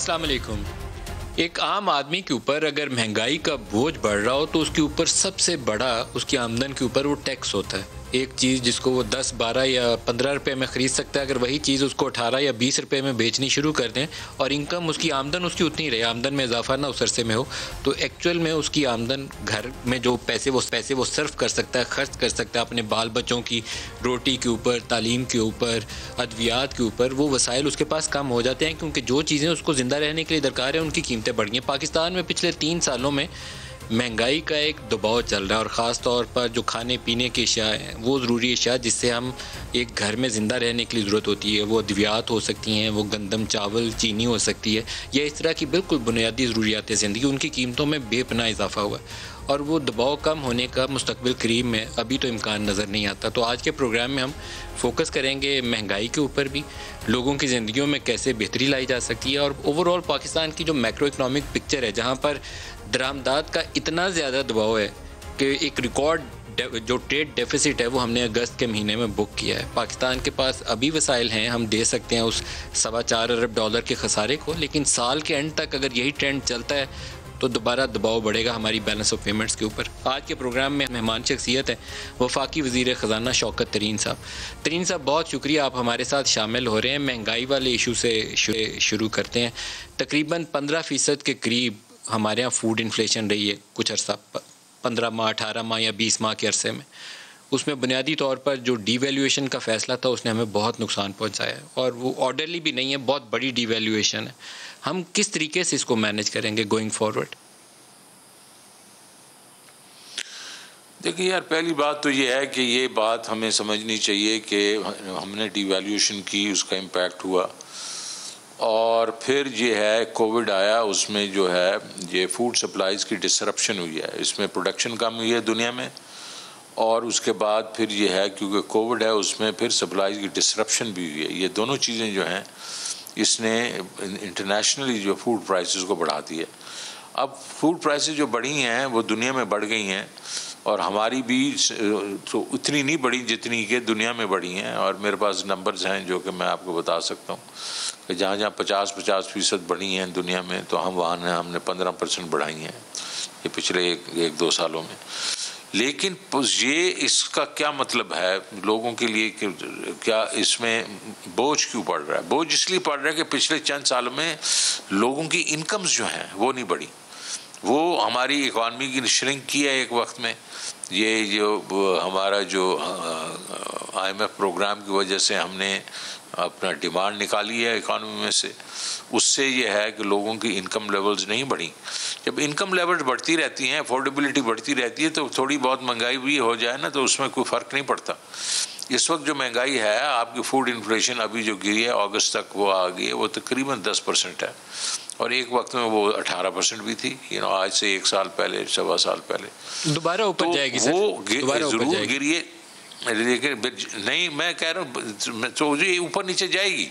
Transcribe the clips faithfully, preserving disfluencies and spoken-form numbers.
अस्सलाम वालेकुम। एक आम आदमी के ऊपर अगर महंगाई का बोझ बढ़ रहा हो तो उसके ऊपर सबसे बड़ा उसकी आमदन के ऊपर वो टैक्स होता है। एक चीज़ जिसको वो दस बारह या पंद्रह रुपये में ख़रीद सकता है, अगर वही चीज़ उसको अठारह या बीस रुपये में बेचनी शुरू कर दें और इनकम उसकी आमदन उसकी उतनी रहे, आमदन में इजाफा ना उस अरसे में हो, तो एक्चुअल में उसकी आमदन घर में जो पैसे वो पैसे वो सर्व कर सकता है, खर्च कर सकता है अपने बाल बच्चों की रोटी के ऊपर, तालीम के ऊपर, अद्वियात के ऊपर, वो वसाइल उसके पास कम हो जाते हैं क्योंकि जो चीज़ें उसको ज़िंदा रहने के लिए दरकार है उनकी कीमतें बढ़ गई हैं। पाकिस्तान में पिछले तीन सालों में महंगाई का एक दबाव चल रहा है और ख़ास तौर पर जो खाने पीने की अशिया हैं, वो ज़रूरी अशिया जिससे हम एक घर में ज़िंदा रहने के लिए ज़रूरत होती है, वो अद्वियात हो सकती हैं, वो गंदम चावल चीनी हो सकती है या इस तरह की बिल्कुल बुनियादी ज़रूरियात ज़िंदगी, उनकी कीमतों में बेपनाह इजाफा हुआ और वो दबाव कम होने का मुस्तकबिल करीब में अभी तो इम्कान नज़र नहीं आता। तो आज के प्रोग्राम में हम फोकस करेंगे महंगाई के ऊपर भी, लोगों की ज़िंदगियों में कैसे बेहतरी लाई जा सकती है और ओवरऑल पाकिस्तान की जो मैक्रो इकनॉमिक पिक्चर है जहाँ पर दरामदात का इतना ज़्यादा दबाव है कि एक रिकॉर्ड जो ट्रेड डेफिसिट है वो हमने अगस्त के महीने में बुक किया है। पाकिस्तान के पास अभी वसाइल हैं, हम दे सकते हैं उस सवा चार अरब डॉलर के खसारे को, लेकिन साल के एंड तक अगर यही ट्रेंड चलता है तो दोबारा दबाव बढ़ेगा हमारी बैलेंस ऑफ पेमेंट्स के ऊपर। आज के प्रोग्राम में मेहमान शख्सियत है वफाकी वज़ीर ख़जाना शौकत तरीन साहब। तरीन साहब बहुत शुक्रिया आप हमारे साथ शामिल हो रहे हैं। महंगाई वाले इशू से शुरू करते हैं। तकरीबन पंद्रह फ़ीसद के करीब हमारे यहाँ फूड इन्फ्लेशन रही है कुछ अर्सा, पंद्रह माह अठारह माह या बीस माह के अरसे में। उसमें बुनियादी तौर पर जो डीवैल्यूएशन का फ़ैसला था उसने हमें बहुत नुकसान पहुंचाया है और वो ऑर्डरली भी नहीं है, बहुत बड़ी डीवैल्यूएशन है। हम किस तरीके से इसको मैनेज करेंगे गोइंग फॉरवर्ड? देखिए यार, पहली बात तो ये है कि ये बात हमें समझनी चाहिए कि हमने डीवैल्यूएशन की, उसका इम्पैक्ट हुआ और फिर ये है कोविड आया, उसमें जो है ये फूड सप्लाईज़ की डिसरप्शन हुई है, इसमें प्रोडक्शन कम हुई है दुनिया में और उसके बाद फिर ये है क्योंकि कोविड है उसमें फिर सप्लाईज़ की डिसरप्शन भी हुई है। ये दोनों चीज़ें जो हैं इसने इंटरनेशनली जो फूड प्राइसेस को बढ़ा दी है। अब फूड प्राइसेस जो बढ़ी हैं वो दुनिया में बढ़ गई हैं और हमारी भी तो उतनी नहीं बढ़ी जितनी कि दुनिया में बढ़ी हैं और मेरे पास नंबर्स हैं जो कि मैं आपको बता सकता हूँ कि जहाँ जहाँ पचास पचास फ़ीसद बढ़ी हैं दुनिया में तो हम वहाँ हमने पंद्रह परसेंट बढ़ाई हैं ये पिछले एक, एक दो सालों में। लेकिन ये इसका क्या मतलब है लोगों के लिए कि क्या इसमें बोझ क्यों पड़ रहा है? बोझ इसलिए पड़ रहा है कि पिछले चंद सालों में लोगों की इनकम्स जो हैं वो नहीं बढ़ी, वो हमारी इकॉनमी की श्रिंक की है एक वक्त में। ये जो हमारा जो आईएमएफ प्रोग्राम की वजह से हमने अपना डिमांड निकाली है इकॉनमी में से, उससे ये है कि लोगों की इनकम लेवल्स नहीं बढ़ी। जब इनकम लेवल्स बढ़ती रहती हैं, अफोर्डेबिलिटी बढ़ती रहती है तो थोड़ी बहुत महंगाई भी हो जाए ना तो उसमें कोई फ़र्क नहीं पड़ता। इस वक्त जो महंगाई है आपकी फूड इन्फ्लेशन अभी जो गिरी है अगस्त तक वो आ गई है, वो तकरीबन दस परसेंट है और एक वक्त में वो अठारह परसेंट भी थी, यू नो आज से एक साल पहले सवा साल पहले। दोबारा ऊपर तो जाएगी सर, वो ज़रूर गिरी है लेकिन नहीं, मैं कह रहा हूँ तो ये ऊपर नीचे जाएगी।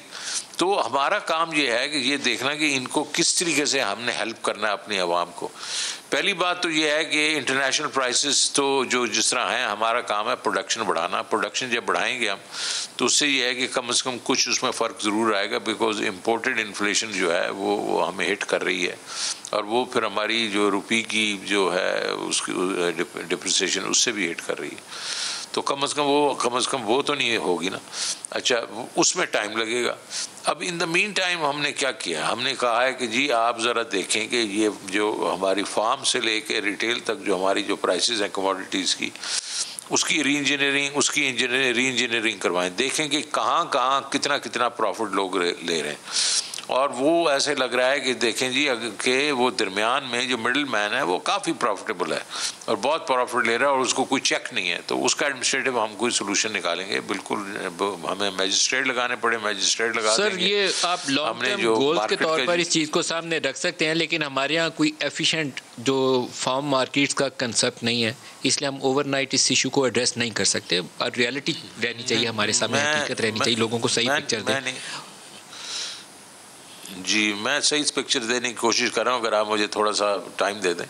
तो हमारा काम ये है कि ये देखना कि इनको किस तरीके से हमने हेल्प करना है अपनी आवाम को। पहली बात तो ये है कि इंटरनेशनल प्राइसेस तो जो जिस तरह हैं, हमारा काम है प्रोडक्शन बढ़ाना। प्रोडक्शन जब बढ़ाएंगे हम तो उससे ये है कि कम से कम कुछ उसमें फ़र्क ज़रूर आएगा बिकॉज इम्पोर्टेड इन्फ्लेशन जो है वो, वो हमें हिट कर रही है और वो फिर हमारी जो रुपये की जो है उसकी डिप्रिसिएशन उससे भी हिट कर रही है। तो कम से कम वो कम से कम वो तो नहीं होगी ना। अच्छा, उसमें टाइम लगेगा। अब इन द मीन टाइम हमने क्या किया, हमने कहा है कि जी आप ज़रा देखें कि ये जो हमारी फार्म से लेके रिटेल तक जो हमारी जो प्राइसेस हैं कमोडिटीज़ की, उसकी री इंजीनियरिंग उसकी इंजीनियरिंग री इंजीनियरिंग करवाएं, देखें कि कहाँ कहाँ कितना कितना प्रॉफिट लोग ले रहे हैं। और वो ऐसे लग रहा है कि देखें जी अगर के वो दरमियान में जो मिडिल मैन है वो काफ़ी प्रॉफिटेबल है और बहुत प्रॉफिट ले रहा है और उसको कोई चेक नहीं है, तो उसका एडमिनिस्ट्रेटिव हम कोई सोल्यूशन निकालेंगे। बिल्कुल हमें मैजिस्ट्रेट लगाने पड़े, मैजिस्ट्रेट लगा सर देंगे। ये आप लॉन्ग टर्म गोल्स के तौर पर इस चीज़ को सामने रख सकते हैं लेकिन हमारे यहाँ कोई एफिशेंट जो फार्म मार्केट्स का कंसेप्ट नहीं है, इसलिए हम ओवरनाइट इस इशू को एड्रेस नहीं कर सकते और रियलिटी रहनी चाहिए हमारे सामने, हकीकत रहनी चाहिए, लोगों को सही पिक्चर दें। जी मैं सही पिक्चर देने की कोशिश कर रहा हूँ, अगर आप मुझे थोड़ा सा टाइम दे दें।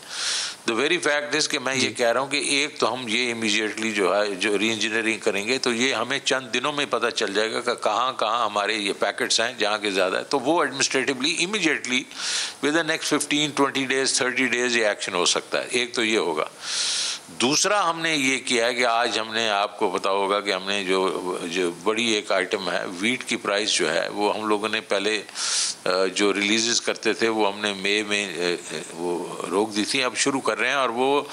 द वेरी फैक्ट इज़ कि मैं ये कह रहा हूँ कि एक तो हम ये इमीडिएटली जो है जो री इंजीनियरिंग करेंगे तो ये हमें चंद दिनों में पता चल जाएगा कि कहाँ कहाँ हमारे ये पैकेट्स हैं जहाँ के ज़्यादा है, तो वो administratively immediately within next fifteen twenty days thirty days ये एक्शन हो सकता है। एक तो ये होगा। दूसरा हमने ये किया है कि आज हमने आपको पता होगा कि हमने जो जो बड़ी एक आइटम है वीट की प्राइस जो है वो हम लोगों ने पहले जो रिलीज़ करते थे वो हमने मई में वो रोक दी थी, अब शुरू कर रहे हैं और वो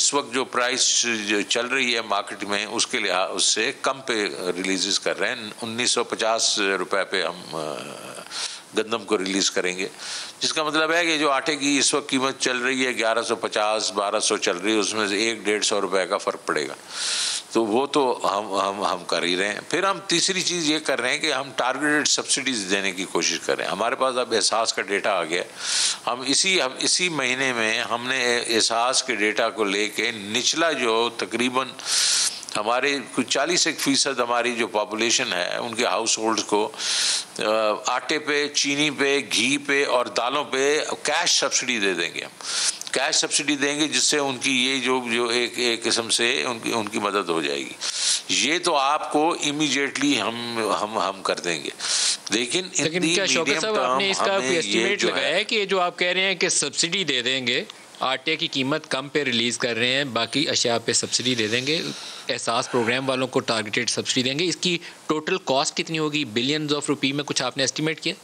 इस वक्त जो प्राइस जो चल रही है मार्केट में उसके लिहाज उससे कम पे रिलीज़ कर रहे हैं। उन्नीस सौ पचास रुपये पे हम गंदम को रिलीज़ करेंगे, जिसका मतलब है कि जो आटे की इस वक्त कीमत चल रही है ग्यारह सौ पचास बारह सौ चल रही है, उसमें से एक डेढ़ सौ रुपये का फ़र्क पड़ेगा, तो वो तो हम हम हम कर ही रहे हैं। फिर हम तीसरी चीज़ ये कर रहे हैं कि हम टारगेटेड सब्सिडीज़ देने की कोशिश कर रहे हैं। हमारे पास अब एहसास का डेटा आ गया, हम इसी हम इसी महीने में हमने एहसास के डेटा को ले कर निचला जो तकरीबन हमारे कुछ चालीस एक फ़ीसद हमारी जो पॉपुलेशन है उनके हाउस होल्ड को आटे पे, चीनी पे, घी पे और दालों पे कैश सब्सिडी दे देंगे। हम कैश सब्सिडी देंगे जिससे उनकी ये जो जो एक एक किस्म से उनकी उनकी मदद हो जाएगी। ये तो आपको इमीडिएटली हम हम हम कर देंगे। लेकिन लेकिन क्या शौकत साहब आपने इसका कोई एस्टिमेट लगाया है कि जो आप कह रहे हैं कि सब्सिडी दे देंगे, आटे की कीमत कम पे रिलीज़ कर रहे हैं, बाकी अशिया पे सब्सिडी दे देंगे, एहसास प्रोग्राम वालों को टारगेटेड सब्सिडी देंगे, इसकी टोटल कॉस्ट कितनी होगी? बिलियंस ऑफ रुपी में कुछ आपने एस्टिमेट किया?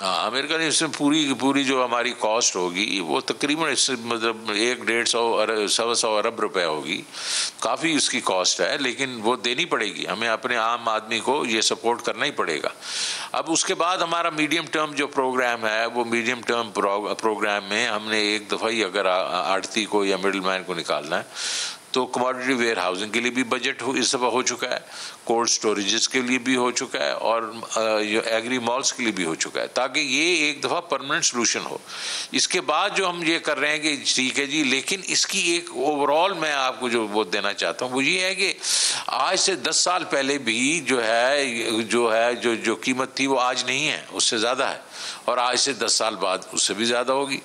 हाँ, अमेरिका ने इसमें पूरी पूरी जो हमारी कॉस्ट होगी वो तकरीबन इससे मतलब एक डेढ़ सौ अरब सवा सौ अरब रुपये होगी, काफ़ी उसकी कॉस्ट है, लेकिन वो देनी पड़ेगी हमें, अपने आम आदमी को ये सपोर्ट करना ही पड़ेगा। अब उसके बाद हमारा मीडियम टर्म जो प्रोग्राम है वो मीडियम टर्म प्रो, प्रोग्राम में हमने एक दफ़ा ही अगर आड़ती को या मिडिल मैन को निकालना है तो कमोडिटी वेयर हाउसिंग के लिए भी बजट इस दफ़ा हो चुका है, कोल्ड स्टोरेजेस के लिए भी हो चुका है और एग्री मॉल्स के लिए भी हो चुका है, ताकि ये एक दफ़ा परमानेंट सोल्यूशन हो। इसके बाद जो हम ये कर रहे हैं कि ठीक है जी, लेकिन इसकी एक ओवरऑल मैं आपको जो वो देना चाहता हूँ वो ये है कि आज से दस साल पहले भी जो है जो है जो जो कीमत थी वो आज नहीं है, उससे ज़्यादा है और आज से दस साल बाद उससे भी ज़्यादा होगी।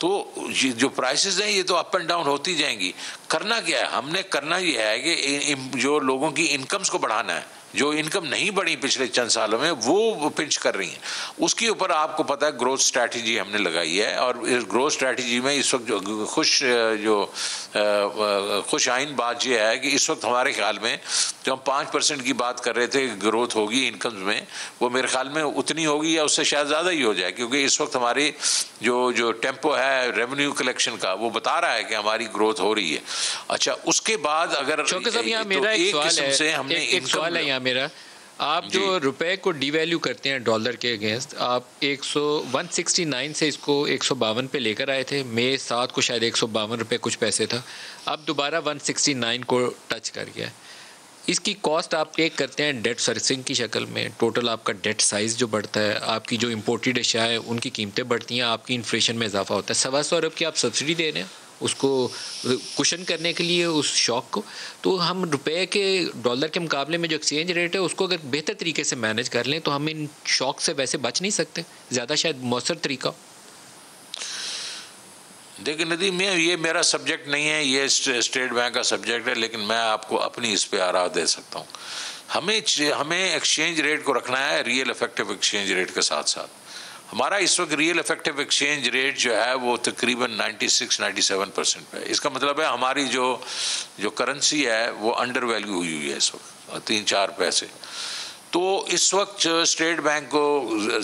तो जो प्राइसेस हैं ये तो अप एंड डाउन होती जाएंगी। करना क्या है? हमने करना ये है कि जो लोगों की इनकम्स को बढ़ाना है, जो इनकम नहीं बढ़ी पिछले चंद सालों में वो पिंच कर रही हैं, उसके ऊपर आपको पता है ग्रोथ स्ट्रैटेजी हमने लगाई है और इस ग्रोथ स्ट्रैटेजी में इस वक्त जो खुश जो खुश आइन बात यह है कि इस वक्त हमारे ख्याल में जो हम पाँच परसेंट की बात कर रहे थे ग्रोथ होगी इनकम्स में, वो मेरे ख्याल में उतनी होगी या उससे शायद ज़्यादा ही हो जाए, क्योंकि इस वक्त हमारी जो जो टेम्पो है रेवेन्यू कलेक्शन का वो बता रहा है कि हमारी ग्रोथ हो रही है। अच्छा, उसके बाद अगर एक किस्म से हमने इनकम मेरा आप जो रुपए को डिवैल्यू करते हैं डॉलर के अगेंस्ट, आप एक सौ वन सिक्सटी नाइन से इसको एक सौ बावन पे लेकर आए थे, मई सात को शायद एक सौ बावन रुपये कुछ पैसे था, अब दोबारा वन सिक्सटी नाइन को टच कर गया। इसकी कॉस्ट आप टेक करते हैं डेट सर्विसिंग की शक्ल में, टोटल आपका डेट साइज़ जो बढ़ता है, आपकी जो इम्पोर्टेड अशिया है उनकी कीमतें बढ़ती हैं, आपकी इन्फ्लेशन में इजाफा होता है। सवा सौ अरब की आप सब्सिडी दे रहे हैं उसको कुशन करने के लिए उस शॉक को, तो हम रुपए के डॉलर के मुकाबले में जो एक्सचेंज रेट है उसको अगर बेहतर तरीके से मैनेज कर लें तो हम इन शॉक से वैसे बच नहीं सकते, ज़्यादा शायद मौसर तरीका। देखिए नदीम, मैं ये मेरा सब्जेक्ट नहीं है, ये स्टेट बैंक का सब्जेक्ट है, लेकिन मैं आपको अपनी इस पर आरा दे सकता हूँ। हमें हमें एक्सचेंज रेट को रखना है रियल इफेक्टिव एक्सचेंज रेट के साथ साथ। हमारा इस वक्त रियल इफेक्टिव एक्सचेंज रेट जो है वो तकरीबन छियानवे सत्तानवे परसेंट पे है। इसका मतलब है हमारी जो जो करेंसी है वो अंडर वैल्यू हुई हुई है इस वक्त तीन चार पैसे। तो इस वक्त स्टेट बैंक को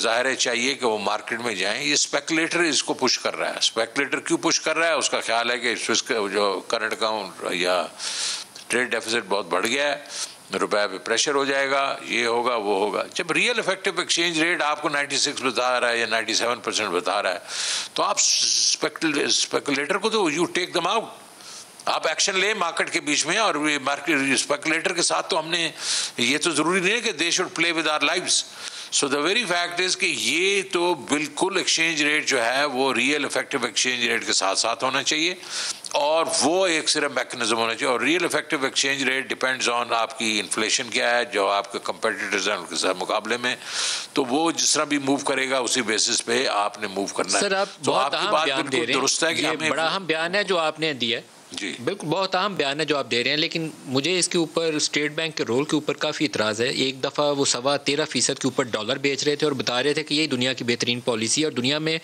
जाहिर है चाहिए कि वो मार्केट में जाएं। ये स्पेकुलेटर इसको पुश कर रहा है। स्पेकुलेटर क्यों पुश कर रहा है? उसका ख्याल है कि जो करंट अकाउंट या ट्रेड डेफिसिट बहुत बढ़ गया है, रुपये पे प्रेशर हो जाएगा, ये होगा वो होगा। जब रियल इफेक्टिव एक्सचेंज रेट आपको छियानवे बता रहा है या सत्तानवे परसेंट बता रहा है तो आप स्पेकुलेटर को तो यू टेक दम आउट, आप एक्शन लें मार्केट के बीच में। और मार्केट स्पेकुलेटर के साथ तो हमने ये तो ज़रूरी नहीं है कि they should play with our lives, so the very fact is कि ये तो बिल्कुल एक्सचेंज रेट जो है वो रियल इफेक्टिव एक्सचेंज रेट के साथ साथ होना चाहिए और वो एक सिर्फ मैकेनिज्म होना चाहिए। और real effective exchange rate depends on आपकी इन्फ्लेशन क्या है, जो आपके कंपेटिटर्स हैं उनके साथ मुकाबले में, तो वो जिस तरह भी मूव करेगा उसी बेसिस पे आपने मूव करना है। सर आप तो बहुत आपकी बात बिल्कुल दुरुस्त है कि हमें बड़ा अहम बयान है जो आपने दिया जी, बिल्कुल बहुत अहम बयान है जो आप दे रहे हैं, लेकिन मुझे इसके ऊपर स्टेट बैंक के रोल के ऊपर काफ़ी इतराज़ है। एक दफ़ा वो सवा तेरह फ़ीसद के ऊपर डॉलर बेच रहे थे और बता रहे थे कि यही दुनिया की बेहतरीन पॉलिसी है, और दुनिया में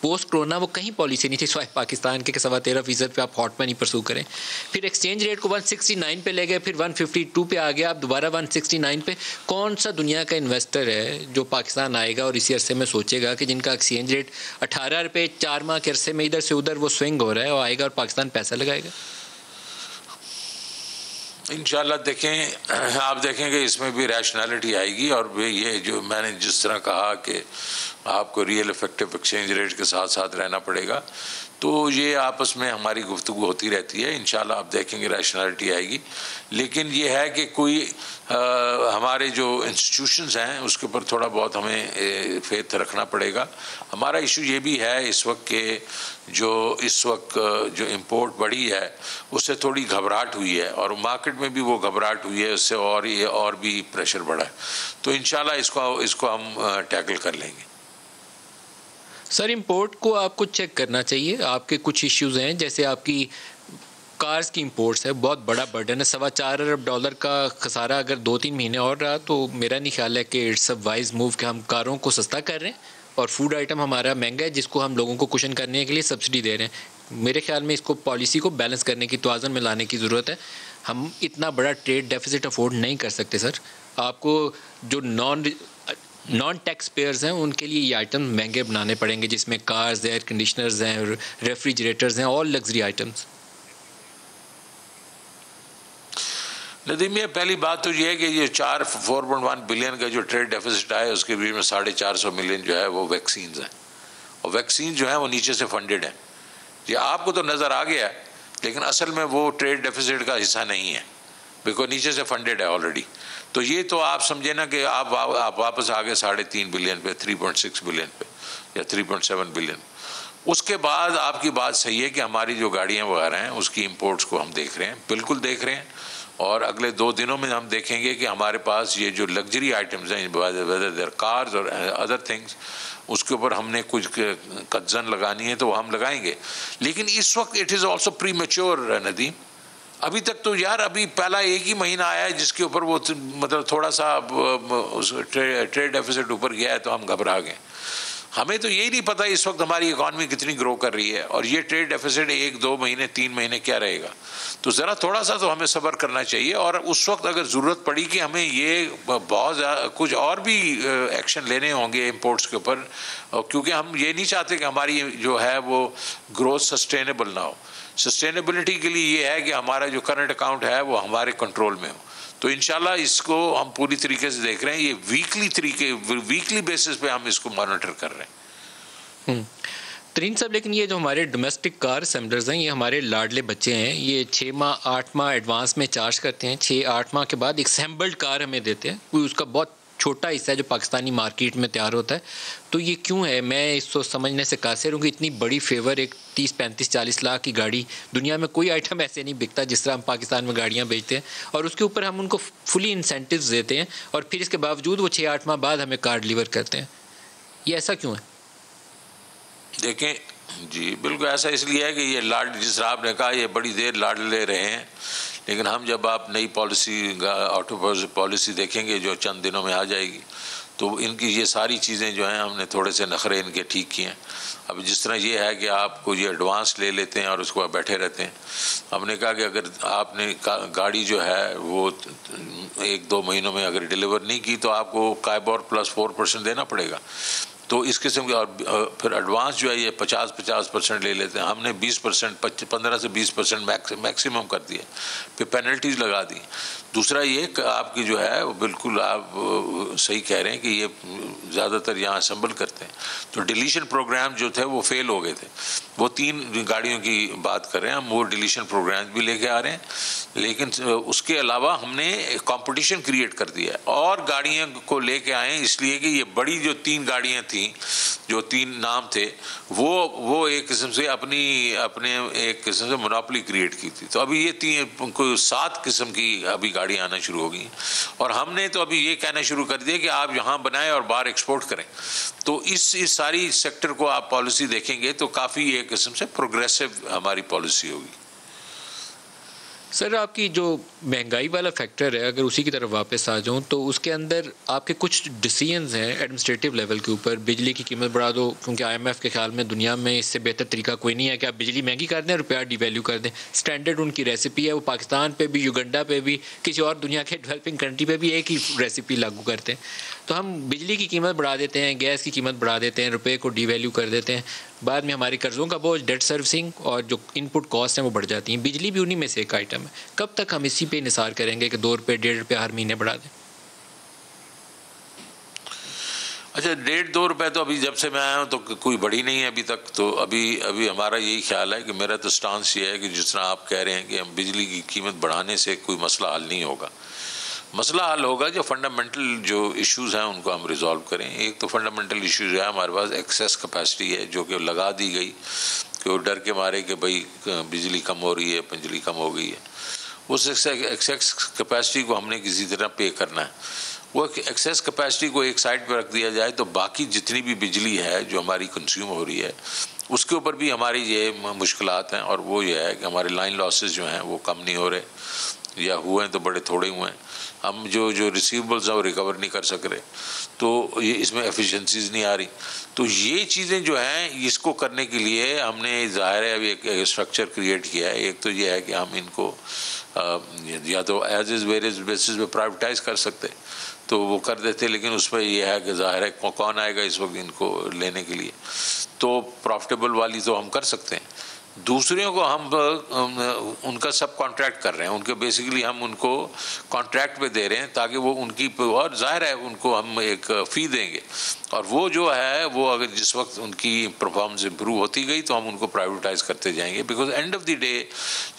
पोस्ट कोरोना वो कहीं पॉलिसी नहीं थी सिवाय पाकिस्तान के, के सवा तेरह फीसद पे आप हॉट में नहीं परसू करें। फिर एक्सचेंज रेट को एक सौ उनहत्तर पे ले गए, फिर एक सौ बावन पे आ गया, आप दोबारा एक सौ उनहत्तर पे। कौन सा दुनिया का इन्वेस्टर है जो पाकिस्तान आएगा और इसी अरसे में सोचेगा कि जिनका एक्सचेंज रेट अठारह रुपये चार माह के अरसे में इधर से उधर वो स्विंग हो रहा है, और आएगा और पाकिस्तान पैसा लगाएगा? इंशाल्लाह देखें, आप देखेंगे इसमें भी रैशनैलिटी आएगी। और ये जो मैंने जिस तरह कहा कि आपको रियल इफेक्टिव एक्सचेंज रेट के साथ साथ रहना पड़ेगा, तो ये आपस में हमारी गुफ्तगू होती रहती है, इंशाल्लाह आप देखेंगे रैशनैलिटी आएगी। लेकिन ये है कि कोई आ, हमारे जो इंस्टीट्यूशंस हैं उसके ऊपर थोड़ा बहुत हमें फेथ रखना पड़ेगा। हमारा इशू ये भी है इस वक्त के जो इस वक्त जो इम्पोर्ट बढ़ी है उससे थोड़ी घबराहट हुई है, और मार्केट में भी वो घबराहट हुई है, उससे और ये और भी प्रेशर बढ़ा है, तो इंशाल्लाह इसको इसको हम टैकल कर लेंगे। सर इंपोर्ट को आपको चेक करना चाहिए, आपके कुछ इश्यूज हैं, जैसे आपकी कार्स की इंपोर्ट्स है, बहुत बड़ा बर्डन है, सवा चार अरब डॉलर का खसारा अगर दो तीन महीने और रहा तो मेरा नहीं ख्याल है कि इट्स अ वाइज मूव कि हम कारों को सस्ता कर रहे हैं और फूड आइटम हमारा महंगा है जिसको हम लोगों को कुशन करने के लिए सब्सिडी दे रहे हैं। मेरे ख्याल में इसको पॉलिसी को बैलेंस करने की, तवाज़ुन में लाने की ज़रूरत है। हम इतना बड़ा ट्रेड डेफिसिट अफोर्ड नहीं कर सकते। सर आपको जो नॉन नॉन टैक्स पेयर्स हैं उनके लिए ये आइटम महंगे बनाने पड़ेंगे, जिसमें कार्स, एयर कंडीशनर्स हैं, रेफ्रिजरेटर्स हैं, और लग्जरी आइटम्स। नदीम, ये पहली बात तो ये है कि ये चार फोर पॉइंट वन बिलियन का जो ट्रेड डेफिसिट आया उसके बीच में साढ़े चार सौ मिलियन जो है वो वैक्सीन हैं, और वैक्सीन जो है वो नीचे से फंडेड है। ये आपको तो नज़र आ गया, लेकिन असल में वो ट्रेड डेफिसिट का हिस्सा नहीं है, बिकॉज नीचे से फंडेड है ऑलरेडी। तो ये तो आप समझे ना कि आप आप वापस आ गए साढ़े तीन बिलियन पे, थ्री पॉइंट सिक्स बिलियन पे या थ्री पॉइंट सेवन बिलियन। उसके बाद आपकी बात सही है कि हमारी जो गाड़ियां वगैरह हैं उसकी इंपोर्ट्स को हम देख रहे हैं, बिल्कुल देख रहे हैं, और अगले दो दिनों में हम देखेंगे कि हमारे पास ये जो लग्जरी आइटम्स हैं, वेदर देयर कार्स और अदर थिंग्स, उसके ऊपर हमने कुछ कदजन लगानी है तो हम लगाएंगे। लेकिन इस वक्त it is also premature Nadeem. अभी तक तो यार अभी पहला एक ही महीना आया है जिसके ऊपर वो मतलब थोड़ा सा ट्रेड डेफिसिट ऊपर गया है तो हम घबरा गए। हमें तो यही नहीं पता इस वक्त हमारी इकॉनमी कितनी ग्रो कर रही है, और ये ट्रेड डेफिसिट एक दो महीने तीन महीने क्या रहेगा, तो ज़रा थोड़ा सा तो हमें सब्र करना चाहिए। और उस वक्त अगर ज़रूरत पड़ी कि हमें ये बहुत कुछ और भी एक्शन लेने होंगे इम्पोर्ट्स के ऊपर, क्योंकि हम ये नहीं चाहते कि हमारी जो है वो ग्रोथ सस्टेनेबल ना हो। सस्टेनेबिलिटी के लिए ये है कि हमारा जो करंट अकाउंट है वो हमारे कंट्रोल में हो। तो इंशाल्लाह इसको हम पूरी तरीके से देख रहे हैं, ये वीकली तरीके वीकली बेसिस पे हम इसको मॉनिटर कर रहे हैं। तरीन साहब, लेकिन ये जो हमारे डोमेस्टिक कार असेंबलर्स हैं ये हमारे लाडले बच्चे हैं, ये छः माह आठ माह एडवांस में चार्ज करते हैं, छः आठ माह के बाद एक असेंबल्ड कार हमें देते हैं, कोई उसका बहुत छोटा हिस्सा है जो पाकिस्तानी मार्केट में तैयार होता है। तो ये क्यों है? मैं इसको समझने से कासिर हूँ कि इतनी बड़ी फेवर एक तीस पैंतीस चालीस लाख की गाड़ी, दुनिया में कोई आइटम ऐसे नहीं बिकता जिस तरह हम पाकिस्तान में गाड़ियाँ बेचते हैं, और उसके ऊपर हम उनको फुली इंसेंटिव्स देते हैं, और फिर इसके बावजूद वो छः आठ माह बाद हमें कार डिलीवर करते हैं। ये ऐसा क्यों है? देखें जी, बिल्कुल ऐसा इसलिए है कि ये लाड, जिस तरह आपने कहा, ये बड़ी देर लाड ले रहे हैं, लेकिन हम जब आप नई पॉलिसी ऑटो पॉलिसी देखेंगे जो चंद दिनों में आ जाएगी, तो इनकी ये सारी चीज़ें जो हैं हमने थोड़े से नखरे इनके ठीक किए हैं। अब जिस तरह ये है कि आपको ये एडवांस ले लेते हैं और उसको आप बैठे रहते हैं, हमने कहा कि अगर आपने गाड़ी जो है वो एक दो महीनों में अगर डिलीवर नहीं की तो आपको कायबोर प्लस फोर परसेंट देना पड़ेगा। तो इस किस्म के, और फिर एडवांस जो है ये पचास पचास परसेंट ले लेते हैं। हमने बीस परसेंट पंद्रह से बीस परसेंट मैक्सिमम कर दिया, फिर पेनल्टीज लगा दी। दूसरा ये कि आपकी जो है वो बिल्कुल आप सही कह रहे हैं कि ये ज़्यादातर यहाँ असम्बल करते हैं, तो डिलीशन प्रोग्राम जो थे वो फेल हो गए थे। वो तीन गाड़ियों की बात कर रहे हैं हम, वो डिलीशन प्रोग्राम भी लेके आ रहे हैं, लेकिन उसके अलावा हमने कंपटीशन क्रिएट कर दिया है और गाड़ियों को लेके आए, इसलिए कि ये बड़ी जो तीन गाड़ियाँ थीं, जो तीन नाम थे, वो वो एक किस्म से अपनी अपने एक किस्म से मोनोपोली क्रिएट की थी। तो अभी ये तीन कोई सात किस्म की अभी गाड़ियाँ आना शुरू हो गई, और हमने तो अभी ये कहना शुरू कर दिया कि आप यहाँ बनाएं और बाहर एक्सपोर्ट करें। तो इस, इस सारी सेक्टर को आप पॉलिसी देखेंगे तो काफ़ी एक किस्म से प्रोग्रेसिव हमारी पॉलिसी होगी। सर, आपकी जो महंगाई वाला फैक्टर है, अगर उसी की तरफ वापस आ जाऊं, तो उसके अंदर आपके कुछ डिसीजंस हैं एडमिनिस्ट्रेटिव लेवल के ऊपर। बिजली की कीमत बढ़ा दो, क्योंकि आईएमएफ के ख्याल में दुनिया में इससे बेहतर तरीका कोई नहीं है कि आप बिजली महंगी कर दें और रुपया डिवैल्यू कर दें। स्टैंडर्ड उनकी रेसिपी है, वो पाकिस्तान पे भी, युगांडा पे भी, किसी और दुनिया के डेवलपिंग कंट्री पर भी एक ही रेसिपी लागू करते हैं। तो हम बिजली की कीमत बढ़ा देते हैं, गैस की कीमत बढ़ा देते हैं, रुपये को डिवैल्यू कर देते हैं, बाद में हमारे कर्ज़ों का बोझ, डेट सर्विसिंग और जो इनपुट कॉस्ट हैं वो बढ़ जाती हैं। बिजली भी उन्हीं में से एक आइटम है। कब तक हम इसी पे निसार करेंगे कि दो रुपये डेढ़ रुपये हर महीने बढ़ा दें? अच्छा, डेढ़ दो रुपये तो अभी जब से मैं आया हूँ तो कोई बढ़ी नहीं है अभी तक। तो अभी अभी हमारा यही ख्याल है कि मेरा तो स्टांस ये है कि जिस तरह आप कह रहे हैं कि हम बिजली की कीमत बढ़ाने से कोई मसला हल नहीं होगा। मसला हल होगा जो फंडामेंटल जो इश्यूज़ हैं उनको हम रिजॉल्व करें। एक तो फंडामेंटल इश्यूज़ है, हमारे पास एक्सेस कैपेसिटी है जो कि लगा दी गई, कि वो डर के मारे कि भाई बिजली कम हो रही है, बिजली कम हो गई है, उस एक्सेस कैपेसिटी को हमने किसी तरह पे करना है। वो एक्सेस कैपेसिटी को एक साइड पर रख दिया जाए तो बाकी जितनी भी बिजली है जो हमारी कंज्यूम हो रही है उसके ऊपर भी हमारी ये मुश्किलात हैं, और वो ये है कि हमारे लाइन लॉसेस जो हैं वो कम नहीं हो रहे, या हुए हैं तो बड़े थोड़े हुए हैं। हम जो जो रिसीवेबल्स हैं वो रिकवर नहीं कर सक रहे, तो ये इसमें एफिशिएंसीज नहीं आ रही। तो ये चीज़ें जो हैं, इसको करने के लिए हमने ज़ाहिर है अभी एक स्ट्रक्चर क्रिएट किया है। एक तो ये है कि हम इनको या तो एज इज़ वेरियस बेसिस पे प्राइवेटाइज कर सकते, तो वो कर देते, लेकिन उसमें यह है कि ज़ाहिर है कौन आएगा इस वक्त इनको लेने के लिए, तो प्रॉफिटेबल वाली तो हम कर सकते हैं। दूसरों को हम उनका सब कॉन्ट्रैक्ट कर रहे हैं, उनके बेसिकली हम उनको कॉन्ट्रैक्ट पे दे रहे हैं ताकि वो उनकी, और जाहिर है उनको हम एक फ़ी देंगे, और वो जो है वो अगर जिस वक्त उनकी परफॉर्मेंस इम्प्रूव होती गई तो हम उनको प्राइवेटाइज करते जाएंगे। Because end of the day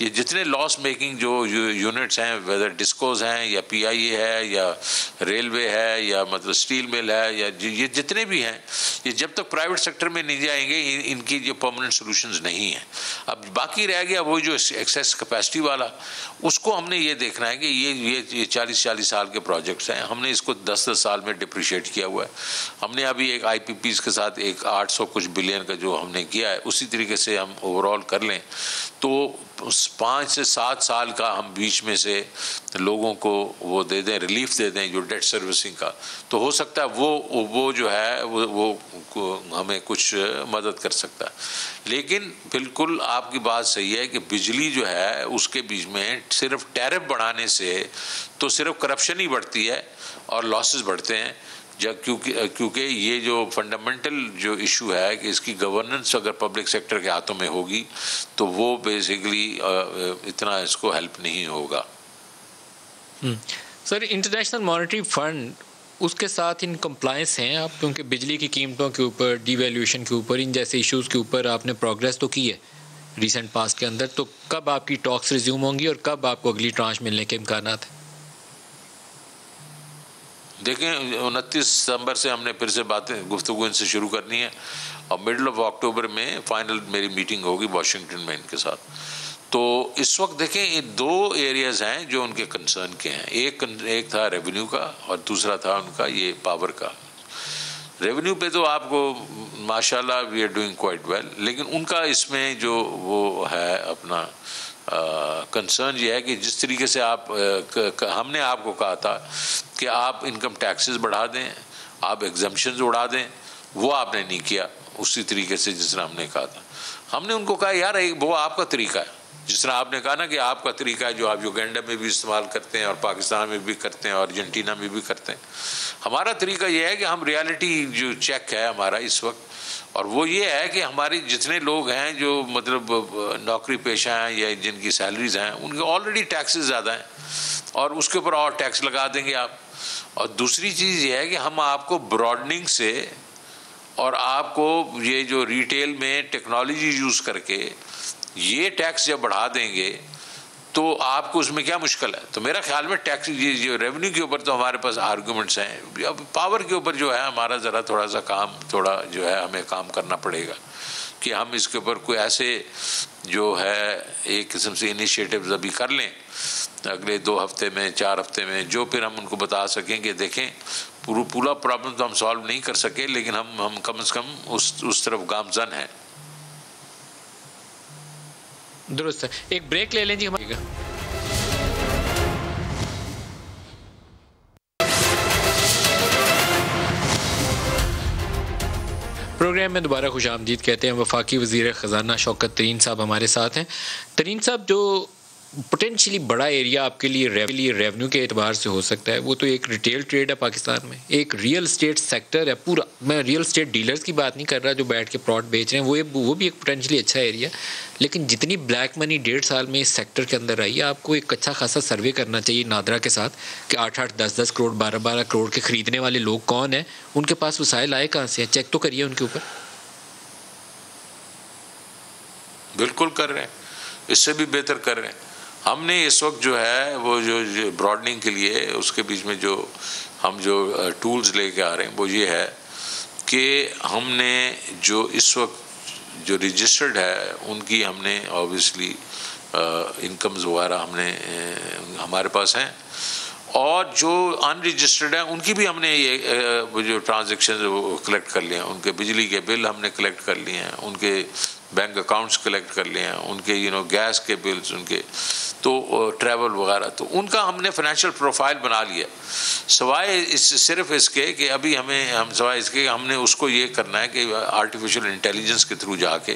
ये जितने लॉस मेकिंग जो यूनिट्स हैं, वेदर डिस्कोज हैं या पी आई ए है या रेलवे है या मतलब स्टील मिल है, या ये जितने भी हैं, ये जब तक प्राइवेट सेक्टर में नहीं जाएंगे इनकी जो परमानेंट सोल्यूशन नहीं हैं। अब बाकी रह गया वो जो एक्सेस कैपेसिटी वाला, उसको हमने ये देखना है कि ये ये चालीस चालीस साल के प्रोजेक्ट्स हैं, हमने इसको दस दस साल में डिप्रिशिएट किया हुआ है। हमने अभी एक आईपीपीज़ के साथ एक आठ सौ कुछ बिलियन का जो हमने किया है, उसी तरीके से हम ओवरऑल कर लें तो पाँच से सात साल का हम बीच में से लोगों को वो दे दें, रिलीफ दे दें जो डेट सर्विसिंग का, तो हो सकता है वो वो जो है वो वो हमें कुछ मदद कर सकता है। लेकिन बिल्कुल आपकी बात सही है कि बिजली जो है उसके बीच में सिर्फ टैरिफ बढ़ाने से तो सिर्फ करप्शन ही बढ़ती है और लॉसेस बढ़ते हैं, जब क्योंकि क्योंकि ये जो फंडामेंटल जो इशू है कि इसकी गवर्नेंस अगर पब्लिक सेक्टर के हाथों में होगी तो वो बेसिकली इतना इसको हेल्प नहीं होगा। सर, इंटरनेशनल मॉनेटरी फंड उसके साथ इन कंप्लायंस हैं आप, क्योंकि बिजली की कीमतों के ऊपर, डिवैल्यूएशन के ऊपर, इन जैसे इश्यूज़ के ऊपर आपने प्रोग्रेस तो की है रिसेंट पास्ट के अंदर, तो कब आपकी टॉक्स रिज्यूम होंगी और कब आपको अगली ट्रांच मिलने के इम्कान हैं? देखें, उनतीस सितंबर से हमने फिर से बातें गुफ्तगू इनसे शुरू करनी है, और मिडल ऑफ अक्टूबर में फाइनल मेरी मीटिंग होगी वाशिंगटन में इनके साथ। तो इस वक्त देखें, ये दो एरियाज़ हैं जो उनके कंसर्न के हैं, एक एक था रेवेन्यू का और दूसरा था उनका ये पावर का। रेवेन्यू पे तो आपको माशाल्लाह we are doing quite well, लेकिन उनका इसमें जो वो है अपना कंसर्न uh, ये है कि जिस तरीके से आप uh, हमने आपको कहा था कि आप इनकम टैक्सेस बढ़ा दें, आप एग्जम्पशंस उड़ा दें, वो आपने नहीं किया उसी तरीके से जिस तरह हमने कहा था। हमने उनको कहा यार एक वो आपका तरीका है, जिस तरह आपने कहा ना कि आपका तरीका जो आप युगांडा में भी इस्तेमाल करते हैं और पाकिस्तान में भी करते हैं और अर्जेंटीना में भी करते हैं, हमारा तरीका यह है कि हम रियलिटी जो चेक है हमारा इस वक्त, और वो ये है कि हमारे जितने लोग हैं जो मतलब नौकरी पेशा हैं या जिनकी सैलरीज हैं, उनके ऑलरेडी टैक्सेस ज़्यादा हैं और उसके ऊपर और टैक्स लगा देंगे आप। और दूसरी चीज़ ये है कि हम आपको ब्रॉडनिंग से और आपको ये जो रिटेल में टेक्नोलॉजी यूज़ करके ये टैक्स जब बढ़ा देंगे तो आपको उसमें क्या मुश्किल है। तो मेरा ख्याल में टैक्स ये जो रेवेन्यू के ऊपर तो हमारे पास आर्गूमेंट्स हैं, अब पावर के ऊपर जो है हमारा ज़रा थोड़ा सा काम थोड़ा जो है हमें काम करना पड़ेगा कि हम इसके ऊपर कोई ऐसे जो है एक किस्म से इनिशिएटिव्स अभी कर लें अगले दो हफ्ते में, चार हफ्ते में, जो फिर हम उनको बता सकें कि देखें पूरा पूरा प्रॉब्लम तो हम सॉल्व नहीं कर सके लेकिन हम हम कम से कम उस उस तरफ गामजन हैं। दुरुस्त है, एक ब्रेक ले लें जी। हमारे प्रोग्राम में दोबारा खुश आमदीद कहते हैं। वफाकी वज़ीर ख़जाना शौकत तरीन साहब हमारे साथ हैं। तरीन साहब, जो पोटेंशली बड़ा एरिया आपके लिए रेवली रेवेन्यू के एतबार से हो सकता है, वो तो एक रिटेल ट्रेड है पाकिस्तान में, एक रियल इस्टेट सेक्टर है पूरा। मैं रियल इस्टेट डीलर्स की बात नहीं कर रहा जो बैठ के प्लॉट बेच रहे हैं, वो वो भी एक पोटेंशली अच्छा एरिया। लेकिन जितनी ब्लैक मनी डेढ़ साल में इस सेक्टर के अंदर आई है, आपको एक अच्छा खासा सर्वे करना चाहिए नादरा के साथ कि आठ आठ दस दस करोड़ बारह बारह करोड़ के ख़रीदने वाले लोग कौन हैं, उनके पास वसाइल आए कहाँ से हैं, चेक तो करिए उनके ऊपर। बिल्कुल कर रहे हैं, इससे भी बेहतर कर रहे हैं। हमने इस वक्त जो है वो जो, जो ब्रॉडनिंग के लिए उसके बीच में जो हम जो टूल्स लेके आ रहे हैं वो ये है कि हमने जो इस वक्त जो रजिस्टर्ड है उनकी हमने ऑब्वियसली इनकम्स वगैरह हमने हमारे पास हैं, और जो अनरजिस्टर्ड हैं उनकी भी हमने ये जो ट्रांजेक्शन कलेक्ट कर लिए हैं, उनके बिजली के बिल हमने कलेक्ट कर लिए हैं, उनके बैंक अकाउंट्स कलेक्ट कर लिए हैं, उनके यू नो गैस के बिल्स, उनके तो ट्रैवल वगैरह, तो उनका हमने फाइनेंशियल प्रोफाइल बना लिया। सवाए इस सिर्फ इसके कि अभी हमें हम सवाए इसके हमने उसको ये करना है कि आर्टिफिशियल इंटेलिजेंस के थ्रू जाके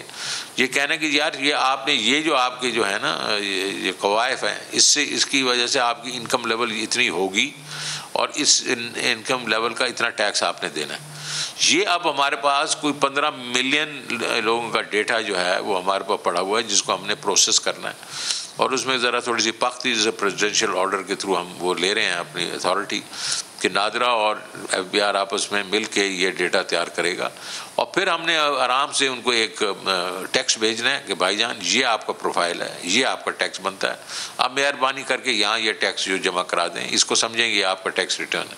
ये कहना कि यार ये आपने ये जो आपके जो है ना ये ये कवायफ हैं, इससे इसकी वजह से आपकी इनकम लेवल इतनी होगी और इस इन, इनकम लेवल का इतना टैक्स आपने देना है। ये अब हमारे पास कोई पंद्रह मिलियन लोगों का डेटा जो है वो हमारे पास पड़ा हुआ है जिसको हमने प्रोसेस करना है, और उसमें ज़रा थोड़ी सी पख्ती जैसे प्रेसिडेंशियल ऑर्डर के थ्रू हम वो ले रहे हैं अपनी अथॉरिटी कि नादरा और एफ बी आर आपस में मिल के ये डेटा तैयार करेगा, और फिर हमने आराम से उनको एक टैक्स भेजना है कि भाईजान ये आपका प्रोफाइल है, ये आपका टैक्स बनता है, आप मेहरबानी करके यहाँ ये टैक्स जो जमा करा दें, इसको समझेंगे आपका टैक्स रिटर्न है।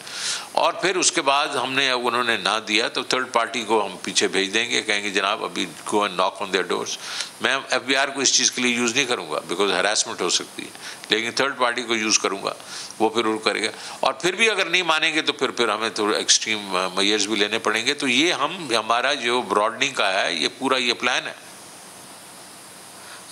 और फिर उसके बाद हमने उन्होंने ना दिया तो थर्ड पार्टी को हम पीछे भेज देंगे, कहेंगे जनाब अभी go and knock on their doors. मैं एफ बी आर को इस चीज़ के लिए यूज़ नहीं करूँगा बिकॉज हरासमेंट हो सकती है, लेकिन थर्ड पार्टी को यूज़ करूँगा, वो फिर वो करेगा, और फिर भी अगर नहीं मानेंगे तो फिर फिर हमें थोड़ा एक्सट्रीम मेजर्स भी लेने पड़ेंगे। तो ये हम हमारा जो ब्रॉडनिंग का है ये पूरा ये प्लान है।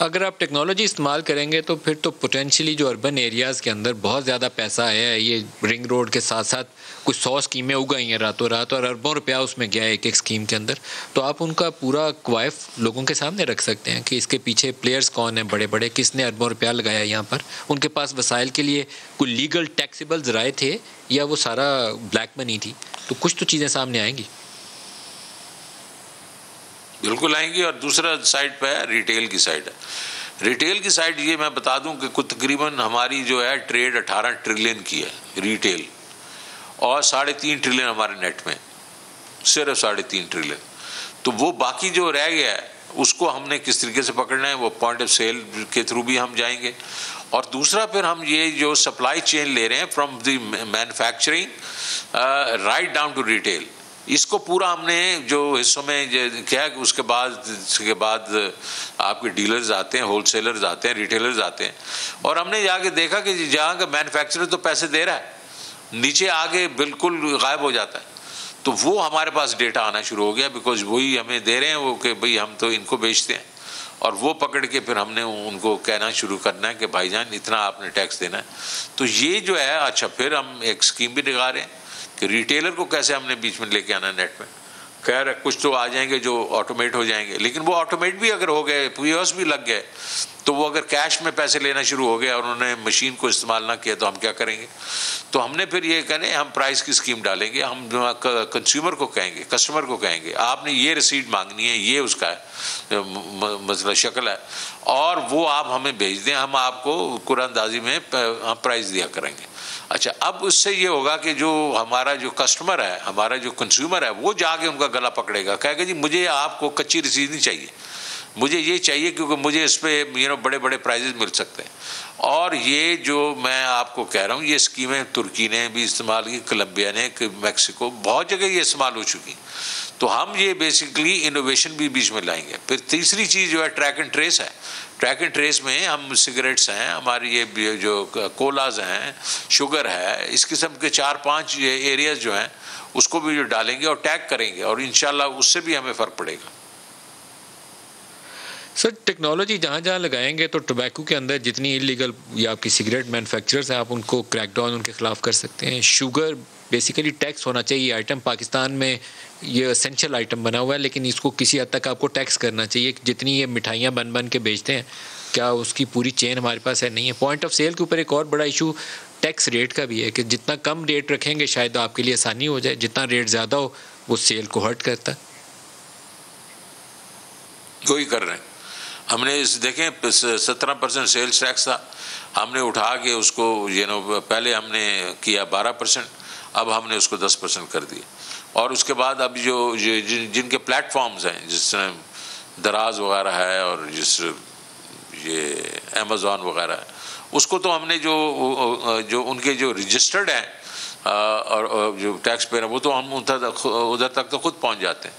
अगर आप टेक्नोलॉजी इस्तेमाल करेंगे तो फिर तो पोटेंशियली जो अर्बन एरियाज़ के अंदर बहुत ज़्यादा पैसा आया है, ये रिंग रोड के साथ साथ कुछ सौ स्कीमें उगाई हैं रातों रात और अरबों रुपया उसमें गया है एक एक स्कीम के अंदर, तो आप उनका पूरा क्वाइफ लोगों के सामने रख सकते हैं कि इसके पीछे प्लेयर्स कौन हैं बड़े बड़े, किसने अरबों रुपया लगाया यहाँ पर, उनके पास वसाइल के लिए कोई लीगल टैक्सीबल ज़राए थे या वो सारा ब्लैक मनी थी, तो कुछ तो चीज़ें सामने आएँगी। बिल्कुल आएंगी। और दूसरा साइड पे है रिटेल की साइड है, रिटेल की साइड ये मैं बता दूं कि कुछ तकरीबन हमारी जो है ट्रेड अठारह ट्रिलियन की है रिटेल, और साढ़े तीन ट्रिलियन हमारे नेट में, सिर्फ साढ़े तीन ट्रिलियन। तो वो बाकी जो रह गया है उसको हमने किस तरीके से पकड़ना है, वो पॉइंट ऑफ सेल के थ्रू भी हम जाएंगे, और दूसरा फिर हम ये जो सप्लाई चेन ले रहे हैं from the manufacturing right down to retail, इसको पूरा हमने जो हिस्सों में क्या है कि उसके बाद इसके बाद आपके डीलर्स आते हैं, होलसेलर्स आते हैं, रिटेलर्स आते हैं, और हमने जाके देखा कि जहाँ का मैन्युफैक्चरर तो पैसे दे रहा है, नीचे आगे बिल्कुल गायब हो जाता है। तो वो हमारे पास डेटा आना शुरू हो गया बिकॉज वही हमें दे रहे हैं वो कि भाई हम तो इनको बेचते हैं, और वो पकड़ के फिर हमने उनको कहना शुरू करना है कि भाईजान इतना आपने टैक्स देना है। तो ये जो है अच्छा फिर हम एक स्कीम भी निकाल रहे हैं कि रिटेलर को कैसे हमने बीच में लेके आना नेट में। खैर कुछ तो आ जाएंगे जो ऑटोमेट हो जाएंगे, लेकिन वो ऑटोमेट भी अगर हो गए, पीओएस भी लग गए, तो वो अगर कैश में पैसे लेना शुरू हो गया और उन्होंने मशीन को इस्तेमाल ना किया तो हम क्या करेंगे? तो हमने फिर ये कहने हम प्राइस की स्कीम डालेंगे, हम कंज्यूमर को कहेंगे, कस्टमर को कहेंगे आपने ये रसीद मांगनी है, ये उसका है मसला शक्ल है और वो आप हमें भेज दें, हम आपको कुरानदाजी में प्राइस दिया करेंगे। अच्छा, अब उससे ये होगा कि जो हमारा जो कस्टमर है, हमारा जो कंज्यूमर है, वो जाके उनका गला पकड़ेगा, कहेगा जी मुझे आपको कच्ची रसीद नहीं चाहिए, मुझे ये चाहिए क्योंकि मुझे इस पर यू नो बड़े बड़े प्राइजेस मिल सकते हैं। और ये जो मैं आपको कह रहा हूँ ये स्कीमें तुर्की ने भी इस्तेमाल की, कोलंबिया ने, मैक्सिको, बहुत जगह ये इस्तेमाल हो चुकी। तो हम ये बेसिकली इनोवेशन भी बीच में लाएंगे। फिर तीसरी चीज़ जो है ट्रैक एंड ट्रेस है। ट्रैक एंड ट्रेस में हम सिगरेट्स हैं, हमारे ये जो कोलाज हैं, शुगर है, इस किस्म के चार पाँच ये एरियाज जो हैं उसको भी जो डालेंगे और टैग करेंगे और इंशाल्लाह उससे भी हमें फ़र्क पड़ेगा। सर, टेक्नोलॉजी जहाँ जहाँ लगाएंगे तो टोबैको के अंदर जितनी इलीगल या आपकी सिगरेट मैन्युफैक्चरर्स हैं आप उनको क्रैकडाउन उनके ख़िलाफ़ कर सकते हैं। शुगर बेसिकली टैक्स होना चाहिए आइटम, पाकिस्तान में ये असेंशियल आइटम बना हुआ है लेकिन इसको किसी हद तक आपको टैक्स करना चाहिए। जितनी ये मिठाइयाँ बन बन के बेचते हैं क्या उसकी पूरी चेन हमारे पास है? नहीं है। पॉइंट ऑफ सेल के ऊपर एक और बड़ा इशू टैक्स रेट का भी है कि जितना कम रेट रखेंगे शायद आपके लिए आसानी हो जाए, जितना रेट ज़्यादा हो वो सेल को हर्ट करता है। कोई कर रहे हैं, हमने इस देखें सत्रह परसेंट सेल्स टैक्स था, हमने उठा के उसको यू नो पहले हमने किया बारह परसेंट, अब हमने उसको दस परसेंट कर दिया। और उसके बाद अब जो जिन, जिनके प्लेटफॉर्म्स हैं जिसमें दराज वगैरह है और जिस ये अमेज़ॉन वगैरह है उसको तो हमने जो जो उनके जो रजिस्टर्ड हैं और जो टैक्स पेयर वो तो हम उधर तक तो खुद पहुँच जाते हैं,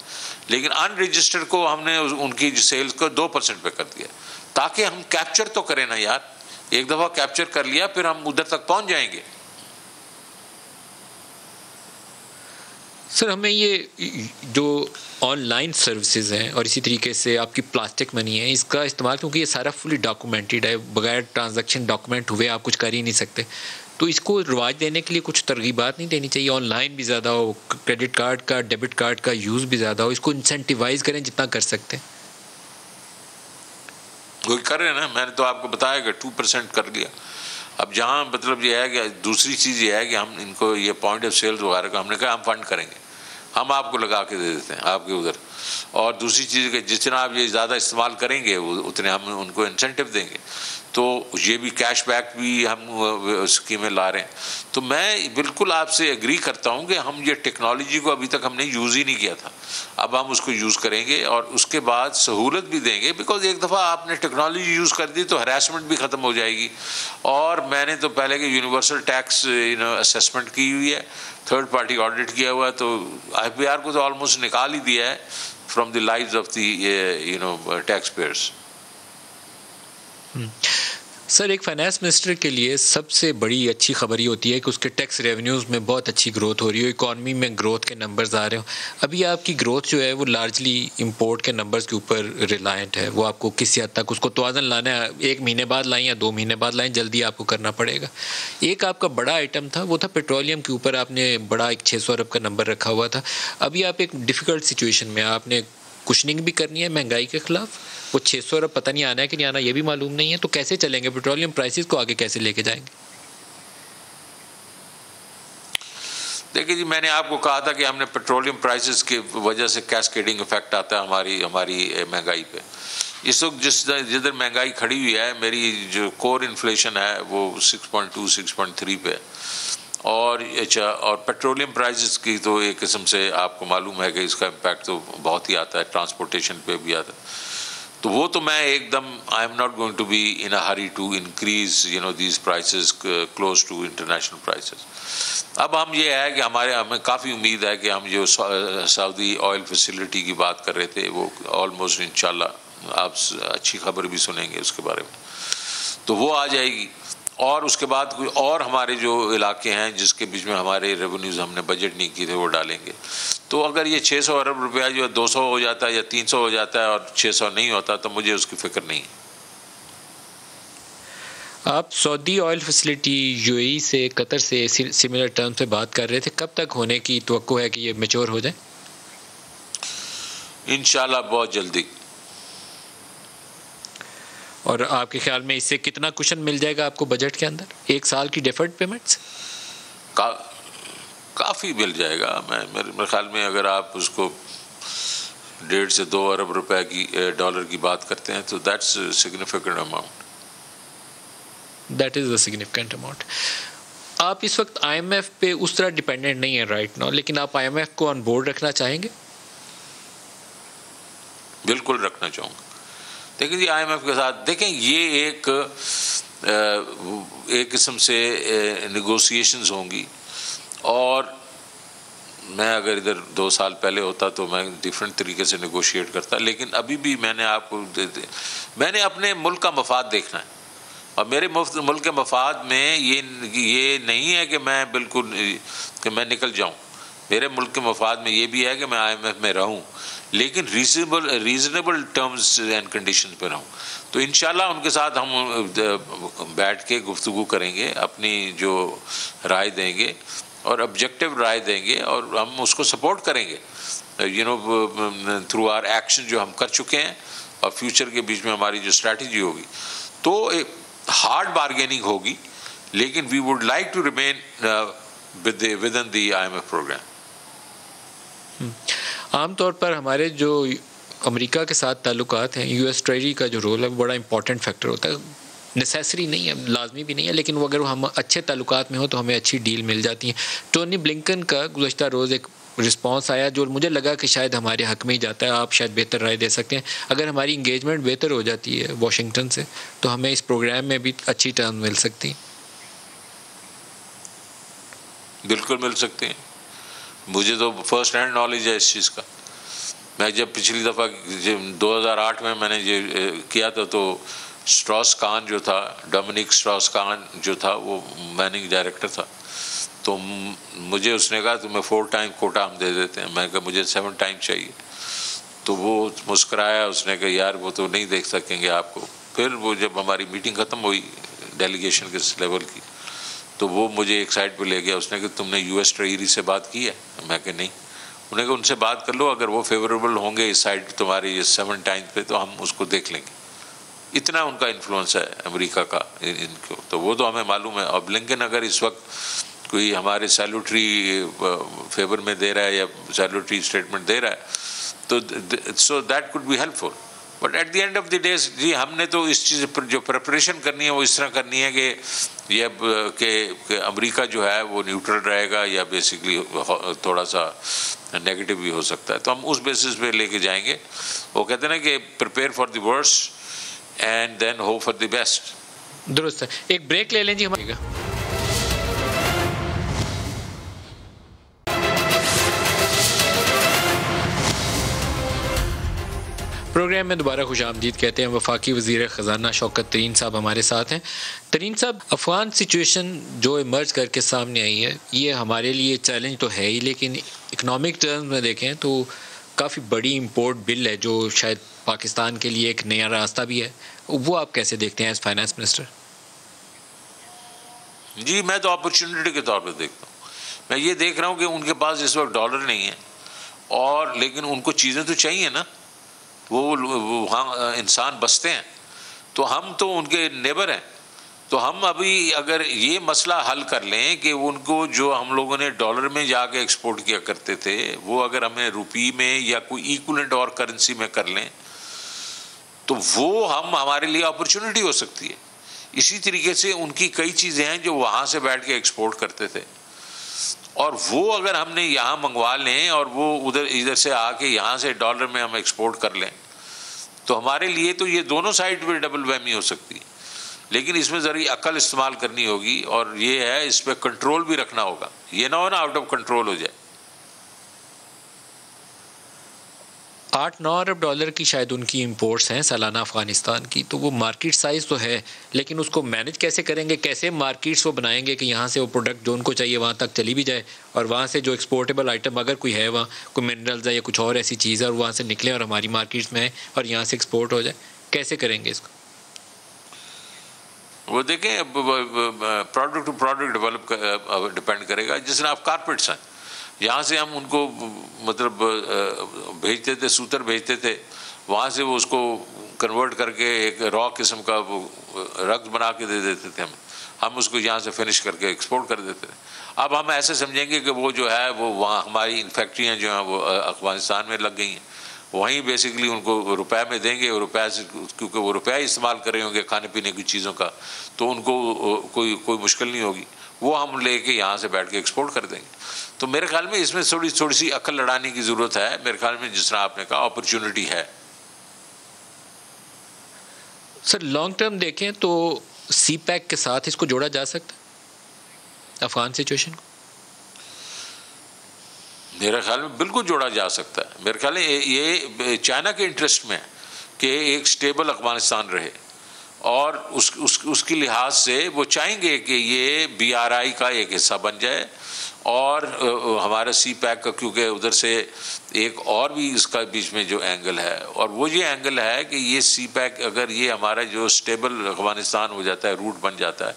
लेकिन अनरजिस्टर्ड को हमने उनकी सेल्स को दो परसेंट पे कर दिया ताकि हम कैप्चर तो करें ना यार, एक दफ़ा कैप्चर कर लिया फिर हम उधर तक पहुंच जाएंगे। सर, हमें ये जो ऑनलाइन सर्विसेज हैं और इसी तरीके से आपकी प्लास्टिक मनी है, इसका इस्तेमाल क्योंकि ये सारा फुली डॉक्यूमेंटेड है, बगैर ट्रांजैक्शन डॉक्यूमेंट हुए आप कुछ कर ही नहीं सकते, तो इसको रिवाज देने के लिए कुछ तरगीबात नहीं देनी चाहिए? ऑनलाइन भी ज़्यादा हो, क्रेडिट कार्ड का, डेबिट कार्ड का यूज़ भी ज़्यादा हो, इसको इंसेंटिवाइज़ करें जितना कर सकते हैं। कोई कर रहे हैं ना, मैंने तो आपको बताया कि टू परसेंट कर लिया। अब जहाँ मतलब ये है कि दूसरी चीज़ ये है कि हम इनको ये पॉइंट ऑफ सेल्स वगैरह का हमने कहा हम फंड करेंगे, हम आपको लगा के दे देते हैं आपके उधर, और दूसरी चीज़ कि जितना आप ये ज़्यादा इस्तेमाल करेंगे उतने हम उनको इंसेंटिव देंगे। तो ये भी कैशबैक भी हम स्कीमें ला रहे हैं। तो मैं बिल्कुल आपसे एग्री करता हूं कि हम ये टेक्नोलॉजी को अभी तक हमने यूज़ ही नहीं किया था, अब हम उसको यूज़ करेंगे और उसके बाद सहूलत भी देंगे, बिकॉज एक दफ़ा आपने टेक्नोलॉजी यूज़ कर दी तो हरासमेंट भी ख़त्म हो जाएगी। और मैंने तो पहले के universal tax you know assessment की हुई है, थर्ड पार्टी ऑडिट किया हुआ है, तो एफ बी आर को तो ऑलमोस्ट निकाल ही दिया है from the lives of the you know tax pairs. Sir, एक फाइनेंस मिनिस्टर के लिए सबसे बड़ी अच्छी खबर ये होती है कि उसके टैक्स रेवेन्यूज़ में बहुत अच्छी ग्रोथ हो रही हो, इकॉनमी में ग्रोथ के नंबर्स आ रहे हो। अभी आपकी ग्रोथ जो है वो लार्जली इंपोर्ट के नंबर्स के ऊपर रिलायंट है, वो आपको किसी हद तक उसको तोज़न लाना है, एक महीने बाद लाएँ या दो महीने बाद लाएँ, जल्दी आपको करना पड़ेगा। एक आपका बड़ा आइटम था वो था पेट्रोलियम के ऊपर, आपने बड़ा एक छः सौ अरब का नंबर रखा हुआ था। अभी आप एक डिफ़िकल्ट सिचुएशन में, आपने कुशनिंग भी करनी है महंगाई के खिलाफ, वो छः सौ अरब पता नहीं आना है कि नहीं आना ये भी मालूम नहीं है, तो कैसे चलेंगे? पेट्रोलियम प्राइसेस को आगे कैसे लेके जाएंगे? देखिए जी, मैंने आपको कहा था कि हमने पेट्रोलियम प्राइसेस की वजह से कैस्केडिंग इफेक्ट आता है हमारी हमारी महंगाई पे। इस वक्त जिस जिधर महंगाई खड़ी हुई है, मेरी जो कोर इन्फ्लेशन है वो six point two six point three पे, और अच्छा और पेट्रोलियम प्राइसेस की तो एक किस्म से आपको मालूम है कि इसका इम्पैक्ट तो बहुत ही आता है, ट्रांसपोर्टेशन पे भी आता है। तो वो तो मैं एकदम I am not going to be in a hurry to increase you know these prices close to international prices. अब हम ये है कि हमारे हमें काफ़ी उम्मीद है कि हम जो सऊदी ऑयल फैसिलिटी की बात कर रहे थे वो ऑलमोस्ट इंशाल्लाह आप अच्छी खबर भी सुनेंगे उसके बारे में, तो वो आ जाएगी। और उसके बाद कोई और हमारे जो इलाके हैं जिसके बीच में हमारे रेवेन्यूज़ हमने बजट नहीं किए थे वो डालेंगे। तो अगर ये छः सौ अरब रुपया जो दो सौ हो जाता है या तीन सौ हो जाता है और छः सौ नहीं होता तो मुझे उसकी फ़िक्र नहीं है। आप सऊदी ऑयल फैसिलिटी यूएई से, कतर से सिमिलर टर्म से बात कर रहे थे, कब तक होने की तवक्को है कि ये मैच्योर हो जाए? इंशाल्लाह बहुत जल्दी। और आपके ख्याल में इससे कितना कुशन मिल जाएगा आपको बजट के अंदर एक साल की डेफर्ड पेमेंट्स? का, काफ़ी मिल जाएगा। मैं मेरे ख्याल में अगर आप उसको डेढ़ से दो अरब रुपए की डॉलर की बात करते हैं तो that's significant amount, that is a significant amount. आप इस वक्त आईएमएफ पे उस तरह डिपेंडेंट नहीं है राइट नाउ, लेकिन आप आईएमएफ को ऑन बोर्ड रखना चाहेंगे? बिल्कुल रखना चाहूँगा। देखिए जी आईएमएफ के साथ देखें ये एक एक किस्म से निगोशिएशंस होंगी, और मैं अगर इधर दो साल पहले होता तो मैं डिफरेंट तरीके से निगोशिएट करता, लेकिन अभी भी मैंने आपको दे, दे, मैंने अपने मुल्क का मफाद देखना है, और मेरे मुल्क के मफाद में ये ये नहीं है कि मैं बिल्कुल कि मैं निकल जाऊं। मेरे मुल्क के मफाद में ये भी है कि मैं आईएमएफ में रहूं, लेकिन reasonable reasonable terms and condition पर रहूं। तो इंशाल्लाह उनके साथ हम बैठ के गुफ्तगू करेंगे, अपनी जो राय देंगे और ऑब्जेक्टिव राय देंगे, और हम उसको सपोर्ट करेंगे you know through our action जो हम कर चुके हैं, और फ्यूचर के बीच में हमारी जो स्ट्रैटेजी होगी। तो एक हार्ड बार्गेनिंग होगी, लेकिन we would like to remain within the IMF programme. आमतौर पर हमारे जो अमेरिका के साथ ताल्लुकात हैं, यूएस ट्रेजरी का जो रोल है वो बड़ा इंपॉर्टेंट फैक्टर होता है। नेसेसरी नहीं है, लाजमी भी नहीं है, लेकिन वो अगर हम अच्छे ताल्लुकात में हो तो हमें अच्छी डील मिल जाती है। टोनी ब्लिंकन का गुज़श्ता रोज़ एक रिस्पांस आया जो मुझे लगा कि शायद हमारे हक में ही जाता है, आप शायद बेहतर राय दे सकते हैं। अगर हमारी इंगेजमेंट बेहतर हो जाती है वाशिंगटन से तो हमें इस प्रोग्राम में भी अच्छी टर्म मिल सकती है। बिल्कुल मिल सकते हैं, मुझे तो फर्स्ट हैंड नॉलेज है इस चीज़ का। मैं जब पिछली दफ़ा दो हज़ार आठ में मैंने ये किया था तो स्ट्रॉस-कान जो था, डोमिनिक स्ट्रॉस-कान जो था वो मैनेजिंग डायरेक्टर था, तो मुझे उसने कहा तुम्हें फोर टाइम कोटा हम दे देते हैं, मैंने कहा मुझे सेवन टाइम चाहिए। तो वो मुस्कराया, उसने कहा यार वो तो नहीं देख सकेंगे आपको। फिर वो जब हमारी मीटिंग ख़त्म हुई डेलीगेशन के लेवल की, तो वो मुझे एक साइड पर ले गया, उसने कहा तुमने यूएस ट्रेजरी से बात की है? मैं कहा नहीं। उन्हें कहा उनसे बात कर लो, अगर वो फेवरेबल होंगे इस साइड तुम्हारी इस सेवन टाइम पर तो हम उसको देख लेंगे। इतना उनका इन्फ्लुएंस है अमेरिका का इनको, तो वो तो हमें मालूम है। और ब्लिंकन अगर इस वक्त कोई हमारे सैल्यूटरी फेवर में दे रहा है या सैल्यूटरी स्टेटमेंट दे रहा है तो so that could be helpful, but at the end of the day जी हमने तो इस चीज़ पर जो प्रिपरेशन करनी है वो इस तरह करनी है कि यह कि अमेरिका जो है वो न्यूट्रल रहेगा या बेसिकली थोड़ा सा नेगेटिव भी हो सकता है, तो हम उस बेसिस पे लेके जाएंगे। वो कहते हैं ना कि prepare for the worst and then hope for the best. दुरुस्त है, एक ब्रेक ले लें जी हमारे। प्रोग्राम में दोबारा खुश आमदीद कहते हैं। वफाकी वज़ीर ख़जाना शौकत तरीन साहब हमारे साथ हैं। तरीन साहब, अफ़गान सिचुएशन जो इमर्ज करके सामने आई है ये हमारे लिए चैलेंज तो है ही, लेकिन इकनॉमिक टर्म्स में देखें तो काफ़ी बड़ी इम्पोर्ट बिल है जो शायद पाकिस्तान के लिए एक नया रास्ता भी है। वो आप कैसे देखते हैं एज फाइनेंस मिनिस्टर? जी मैं तो अपॉर्चुनिटी के तौर पर देखता हूँ। मैं ये देख रहा हूँ कि उनके पास इस वक्त डॉलर नहीं है, और लेकिन उनको चीज़ें तो चाहिए ना, वो वहाँ इंसान बसते हैं, तो हम तो उनके नेबर हैं। तो हम अभी अगर ये मसला हल कर लें कि उनको जो हम लोगों ने डॉलर में जाके एक्सपोर्ट किया करते थे वो अगर हमें रुपी में या कोई इक्विवेलेंट और करेंसी में कर लें तो वो हम हमारे लिए अपॉर्चुनिटी हो सकती है। इसी तरीके से उनकी कई चीज़ें हैं जो वहाँ से बैठ के एक्सपोर्ट करते थे, और वो अगर हमने यहाँ मंगवा लें और वो उधर इधर से आके यहाँ से डॉलर में हम एक्सपोर्ट कर लें तो हमारे लिए तो ये दोनों साइड पर डबल वहमी हो सकती है। लेकिन इसमें ज़रूरी अकल इस्तेमाल करनी होगी, और ये है इस पर कंट्रोल भी रखना होगा, ये ना हो ना आउट ऑफ कंट्रोल हो जाए। आठ नौ अरब डॉलर की शायद उनकी इंपोर्ट्स हैं सालाना अफ़गानिस्तान की, तो वो मार्केट साइज़ तो है, लेकिन उसको मैनेज कैसे करेंगे, कैसे मार्केट्स वो बनाएंगे कि यहाँ से वो प्रोडक्ट जो उनको चाहिए वहाँ तक चली भी जाए, और वहाँ से जो एक्सपोर्टेबल आइटम अगर कोई है वहाँ कोई मिनरल्स है या कुछ और ऐसी चीज़ है और वहाँ से निकले और हमारी मार्केट्स में आए और यहाँ से एक्सपोर्ट हो जाए, कैसे करेंगे इसको? वो देखें product to product develop depend करेगा। जिसने आप कारपेट्स हैं यहाँ से हम उनको मतलब भेजते थे, सूतर भेजते थे, वहाँ से वो उसको कन्वर्ट करके एक रॉ किस्म का वो रक्त बना के दे देते थे, हम हम उसको यहाँ से फिनिश करके एक्सपोर्ट कर देते थे। अब हम ऐसे समझेंगे कि वो जो है वो वहाँ हमारी फैक्ट्रियाँ जो हैं वो अफगानिस्तान में लग गई हैं, वहीं बेसिकली उनको रुपए में देंगे, रुपए से क्योंकि वो रुपया इस्तेमाल कर रहे होंगे खाने पीने की चीज़ों का, तो उनको कोई कोई मुश्किल नहीं होगी, वो हम लेके यहाँ से बैठ के एक्सपोर्ट कर देंगे। तो मेरे ख्याल में इसमें थोड़ी थोड़ी सी अकल लड़ाने की ज़रूरत है। मेरे ख्याल में जिस तरह आपने कहा अपॉर्चुनिटी है। सर लॉन्ग टर्म देखें तो सी पैक के साथ इसको जोड़ा जा सकता है अफगान सिचुएशन को? मेरे ख्याल में बिल्कुल जोड़ा जा सकता है। मेरे ख्याल में ये चाइना के इंटरेस्ट में है कि एक स्टेबल अफगानिस्तान रहे, और उस, उस उसके लिहाज से वो चाहेंगे कि ये बीआरआई का एक हिस्सा बन जाए, और हमारे सी पैक का, क्योंकि उधर से एक और भी इसका बीच में जो एंगल है, और वो ये एंगल है कि ये सी पैक अगर ये हमारा जो स्टेबल अफगानिस्तान हो जाता है, रूट बन जाता है,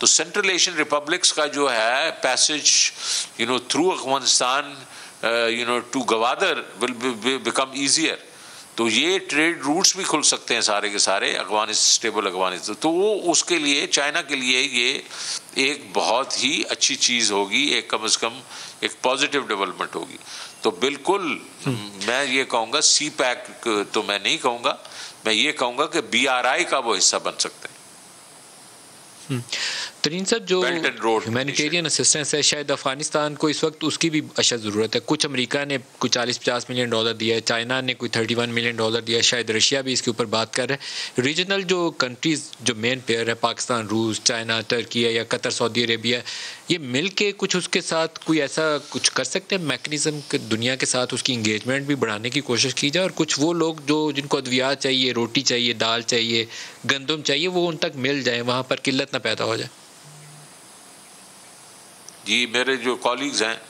तो सेंट्रल एशियन रिपब्लिक्स का जो है passage you know through Afghanistan you know to Gwadar will become easier. तो ये ट्रेड रूट्स भी खुल सकते हैं सारे के सारे अफगानिस्तान, स्टेबल अफगानिस्तान। तो वो उसके लिए चाइना के लिए ये एक बहुत ही अच्छी चीज़ होगी, एक कम से कम एक पॉजिटिव डेवलपमेंट होगी। तो बिल्कुल मैं ये कहूँगा सी पैक तो मैं नहीं कहूँगा, मैं ये कहूँगा कि बी आर आई का वो हिस्सा बन सकते हैं। तरीन सर, जो ह्यूमैनिटेरियन असिस्टेंस है शायद अफगानिस्तान को इस वक्त उसकी भी अशद ज़रूरत है। कुछ अमेरिका ने कोई चालीस पचास मिलियन डॉलर दिया है, चाइना ने कोई थर्टी वन मिलियन डॉलर दिया है, शायद रशिया भी इसके ऊपर बात कर रहा है। रीजनल जो कंट्रीज़ जो मेन प्लेयर है, पाकिस्तान, रूस, चाइना, टर्की है, या कतर, सऊदी अरेबिया, ये मिल के कुछ उसके साथ कोई ऐसा कुछ कर सकते हैं मैकनिज़म, दुनिया के साथ उसकी इंगेजमेंट भी बढ़ाने की कोशिश की जाए, और कुछ वो लोग जो जिनको अद्वियात चाहिए, रोटी चाहिए, दाल चाहिए, गंदम चाहिए, वो उन तक मिल जाए, वहाँ पर किल्लत ना पैदा हो जाए। जी, मेरे जो कॉलीग्स हैं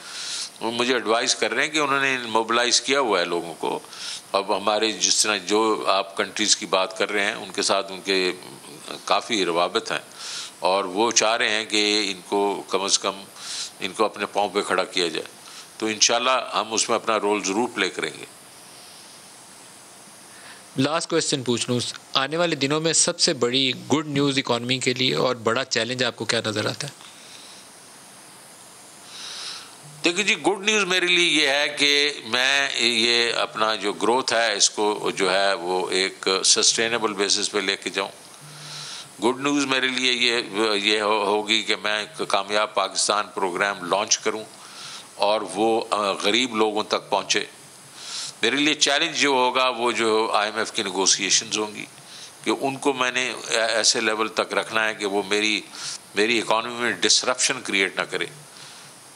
वो मुझे एडवाइस कर रहे हैं कि उन्होंने मोबिलाइज़ किया हुआ है लोगों को। अब हमारे जिस तरह जो आप कंट्रीज़ की बात कर रहे हैं उनके साथ उनके काफ़ी रवाबत हैं, और वो चाह रहे हैं कि इनको कम से कम इनको अपने पाँव पे खड़ा किया जाए। तो इंशाल्लाह हम उसमें अपना रोल ज़रूर प्ले करेंगे। लास्ट क्वेश्चन पूछ लूँ, आने वाले दिनों में सबसे बड़ी गुड न्यूज़ इकॉनमी के लिए और बड़ा चैलेंज आपको क्या नज़र आता है? देखिए जी, गुड न्यूज़ मेरे लिए ये है कि मैं ये अपना जो ग्रोथ है इसको जो है वो एक सस्टेनेबल बेसिस पे लेके जाऊँ। गुड न्यूज़ मेरे लिए ये ये हो, होगी कि मैं कामयाब पाकिस्तान प्रोग्राम लॉन्च करूँ और वो गरीब लोगों तक पहुँचे। मेरे लिए चैलेंज जो होगा वो जो आईएमएफ की नेगोशिएशंस होंगी कि उनको मैंने ऐसे लेवल तक रखना है कि वो मेरी मेरी इकॉनमी में डिसरप्शन क्रिएट ना करे।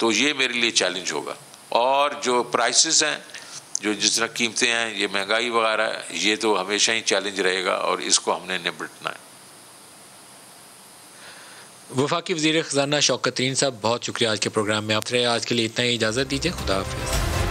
तो ये मेरे लिए चैलेंज होगा। और जो प्राइसेस हैं, जो जिस तरह कीमतें हैं, ये महंगाई वगैरह है, ये तो हमेशा ही चैलेंज रहेगा और इसको हमने निपटना है। वफाकी वज़ीर ख़ज़ाना शौकत तरीन साहब, बहुत शुक्रिया आज के प्रोग्राम में आप रहे। आज के लिए इतना ही, इजाज़त दीजिए, खुदा हाफ़िज़।